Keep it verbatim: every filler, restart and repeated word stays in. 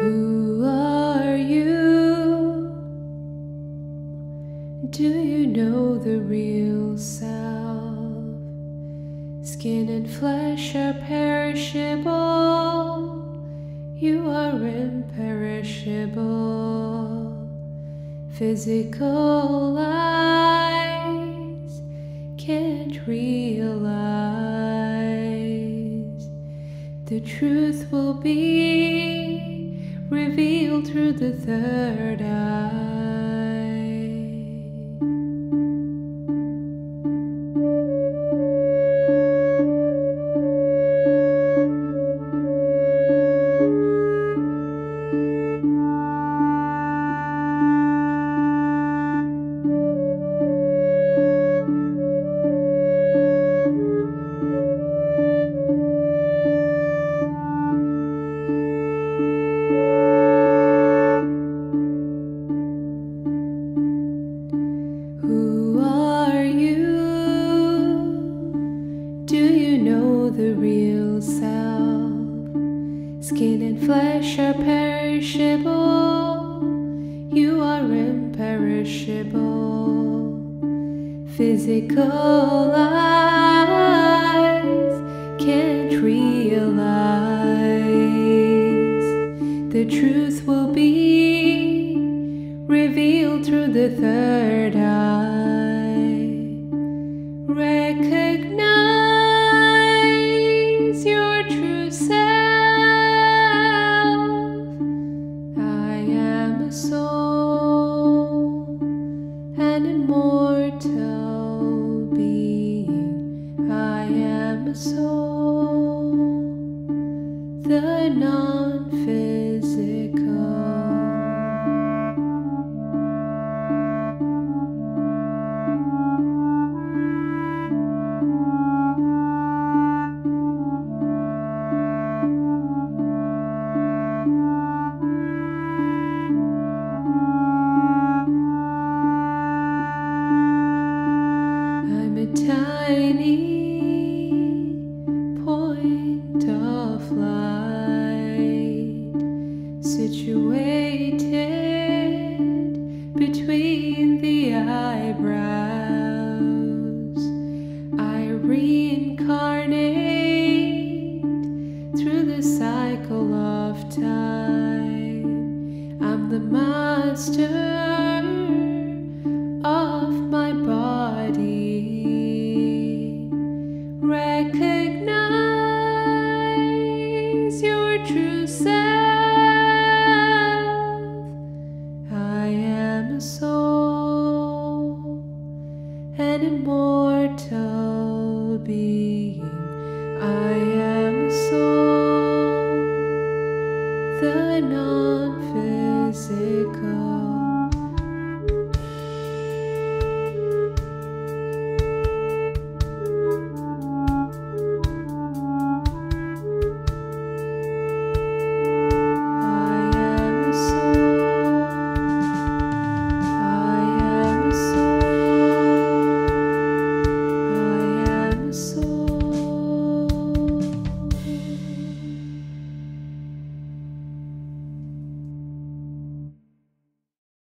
Who are you? Do you know the real self? Skin and flesh are perishable. You are imperishable. Physical eyes can't realize. The truth will be revealed through the third eye. The real self, skin and flesh are perishable, you are imperishable, physical eyes can't realize, the truth will be revealed through the third eye. Recognize your true self. I am a soul, an immortal being. I am a soul, the non-physical. Tiny point of light, situated between the eyebrows. I reincarnate through the cycle of time. I'm the master of my body. Recognize your true self. I am a soul, an immortal being. I am a soul, the non-physical.